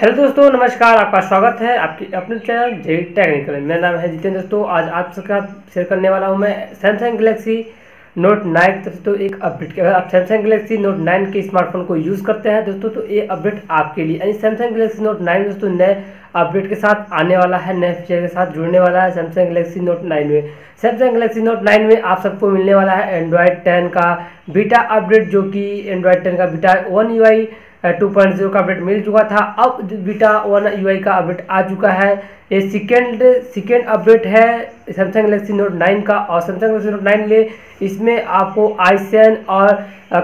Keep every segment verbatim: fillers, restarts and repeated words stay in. Hello दोस्तों, नमस्कार। आपका स्वागत है आपके अपने चैनल जेडी टेक्निकल। मेरा नाम है जितेंद्र। दोस्तों, आज आप सबके साथ शेयर करने वाला हूं मैं सैमसंग गैलेक्सी नोट नाइन की तरफ तो एक अपडेट की। अगर आप सैमसंग गैलेक्सी नोट नाइन के स्मार्टफोन को यूज़ करते हैं दोस्तों, तो ये अपडेट आपके लिए यानी सैमसंग गैलेक्सी नोट नाइन दोस्तों नए अपडेट के साथ आने वाला है, नए फीचर के साथ जुड़ने वाला है। सैमसंग गैलेक्सी नोट नाइन में सैमसंग गैलेक्सी नोट नाइन में आप सबको मिलने वाला है एंड्रॉयड टेन का बीटा अपडेट, जो कि एंड्रॉयड टेन का beta one you I two point zero का अपडेट मिल चुका था। अब बीटा वन यू आई का अपडेट आ चुका है। ये सेकेंड सेकेंड अपडेट है सैमसंग गैलेक्सी नोट नाइन का। और सैमसंग गैलेक्सी नोट नाइन में इसमें आपको आईसेन और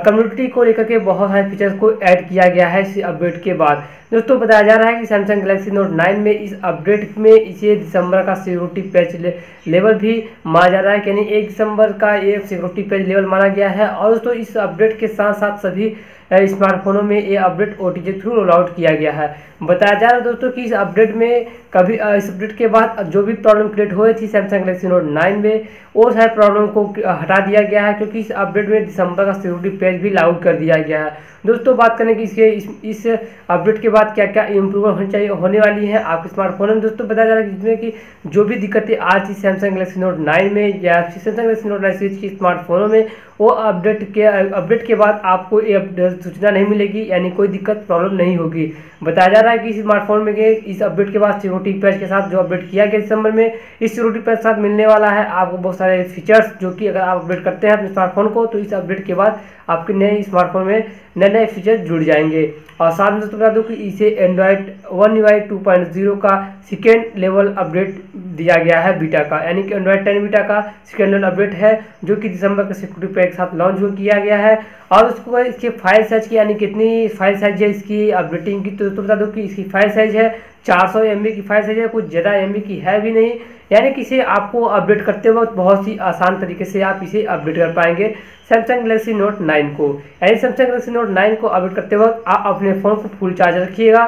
कम्युनिटी को लेकर के बहुत सारे फीचर्स को ऐड किया गया है। इस अपडेट के बाद दोस्तों बताया जा रहा है कि सैमसंग गैलेक्सी नोट नाइन में इस अपडेट में इसे दिसंबर का सिक्योरिटी पैच ले, लेवल भी माना जा रहा है, यानी एक दिसंबर का ये सिक्योरिटी पैच लेवल माना गया है। और दोस्तों इस अपडेट के साथ साथ सभी स्मार्टफोनों में ये अपडेट ओ टी के थ्रू रोल आउट किया गया है। बताया जा रहा है दोस्तों कि इस अपडेट में कभी इस अपडेट के बाद जो भी प्रॉब्लम क्रिएट हुई थी सैमसंग गैलेक्सी नोट नाइन में, वो सारे प्रॉब्लम को हटा दिया गया है, क्योंकि इस अपडेट में दिसंबर का सिक्योरिटी पैच भी लागू कर दिया गया है। दोस्तों बात करें कि इसके इस, इस अपडेट के बाद क्या क्या इम्प्रूवमेंट होनी चाहिए होने वाली है आपके स्मार्टफोन में। दोस्तों बताया जा रहा है जिसमें कि जो भी दिक्कतें आज थी सैमसंग गैलेक्सी नोट नाइन में या Samsung Galaxy Note nine series की स्मार्टफोनों में, वो अपडेट के अपडेट के बाद आपको ये सूचना नहीं मिलेगी, यानी कोई दिक्कत प्रॉब्लम नहीं होगी। बताया जा रहा है कि इस स्मार्टफोन में इस अपडेट के बाद सिक्योरिटी पैच के साथ जो अपडेट किया गया दिसंबर में, इस सिक्योरिटी पैच के साथ मिलने वाला है आपको बहुत सारे फीचर्स, जो कि अगर आप अपडेट करते हैं अपने स्मार्टफोन को, तो इस अपडेट के बाद आपके नए स्मार्टफोन में नए नए फीचर्स जुड़ जाएंगे। और साथ में दोस्तों बता दूं कि इसे Android one you I two point zero का सेकेंड लेवल अपडेट दिया गया है बीटा का, यानी कि एंड्रॉयड टेन बीटा का सेकेंड लेवल अपडेट है, जो कि दिसंबर के सिक्योरिटी पैच के साथ लॉन्च किया गया है। और उसको इसके फाइल साइज की, यानी कितनी फाइल साइज है इसकी अपडेटिंग की, तो दोस्तों बता दूं कि इसकी फाइल साइज है चार सौ एम बी की फाइल साइज है, कुछ ज़्यादा एम बी की है भी नहीं, यानी कि इसे आपको अपडेट करते वक्त बहुत ही आसान तरीके से आप इसे अपडेट कर पाएंगे सैमसंग गैलेक्सी नोट नाइन को। यानी सैमसंग गैलेक्सी नोट नाइन को अपडेट करते वक्त आप अपने फ़ोन को फुल चार्ज रखिएगा,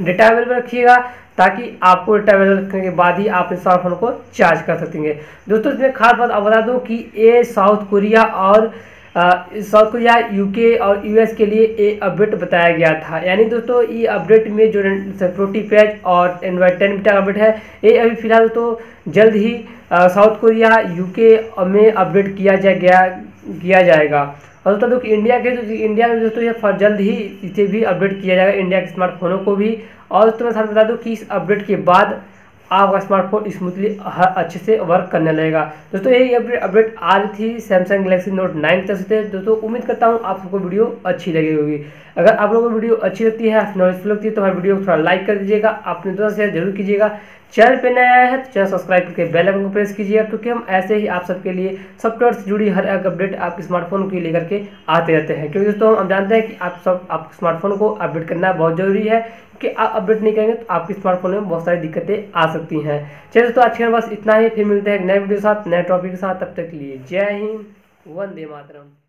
डेटा अवेलेबल रखिएगा, ताकि आपको डेटा अवेलेबल करने के बाद ही आप इस स्मार्टफोन को चार्ज कर सकेंगे। दोस्तों इसमें खास बात आप बता दूँ कि ये साउथ कोरिया और साउथ कोरिया, यूके और यूएस के लिए ये अपडेट बताया गया था। यानी दोस्तों ये अपडेट में जो सिक्योरिटी पैच और एंड्रॉयड टेन बीटा अपडेट है, ये अभी फिलहाल तो जल्द ही साउथ कोरिया यूके में अपडेट किया जा गया किया जाएगा। और बता दूँ कि इंडिया के तो इंडिया में दोस्तों ये जल्द ही इसे भी अपडेट किया जाएगा, इंडिया के स्मार्टफोनों को भी। और दोस्तों मैं साथ बता दूँ कि इस अपडेट के बाद आपका स्मार्टफोन स्मूथली अच्छे से वर्क करने लगेगा। दोस्तों यही अपडेट अपडेट आ रही थी सैमसंग गैलेक्सी नोट नाइन की तरफ से। दोस्तों उम्मीद करता हूँ आप सबको वीडियो अच्छी लगी होगी। अगर आप लोगों को वीडियो अच्छी लगती है, नॉलेजफुल लगती है, तो हमारे वीडियो को थोड़ा लाइक कर दीजिएगा, अपने दोस्तों से जरूर कीजिएगा। चैनल पर नया आया है तो चैनल सब्सक्राइब करके बेल आइकन को प्रेस कीजिएगा, क्योंकि हम ऐसे ही आप सबके लिए सॉफ्टवेयर से जुड़ी हर एक अपडेट आपके स्मार्टफोन को लेकर के आते रहते हैं। क्योंकि दोस्तों हम जानते हैं कि आप सब आपके स्मार्टफोन को अपडेट करना बहुत ज़रूरी है, कि आप अपडेट नहीं करेंगे तो आपके स्मार्टफोन में बहुत सारी दिक्कतें आ सकती हैं। चलिए दोस्तों आज के बस इतना ही, फिर मिलते हैं एक नए वीडियो के साथ नए टॉपिक के साथ। तब तक के लिए जय हिंद, वंदे मातरम।